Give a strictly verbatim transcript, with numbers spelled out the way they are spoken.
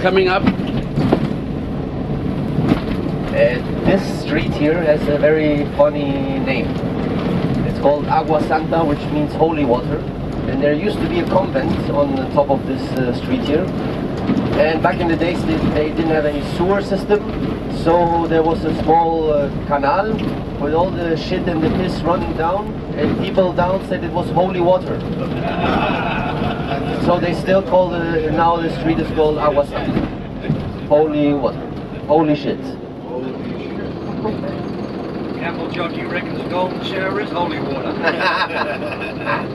coming up. And this street here has a very funny name. It's called Agua Santa, which means holy water. And there used to be a convent on the top of this uh, street here. And back in the days, they, they didn't have any sewer system, so there was a small uh, canal with all the shit and the piss running down, and people down said it was holy water. So they still call the, now the street is called Agua Santa. Holy water. Holy shit. Campbell John, do you reckon the golden shower is holy water?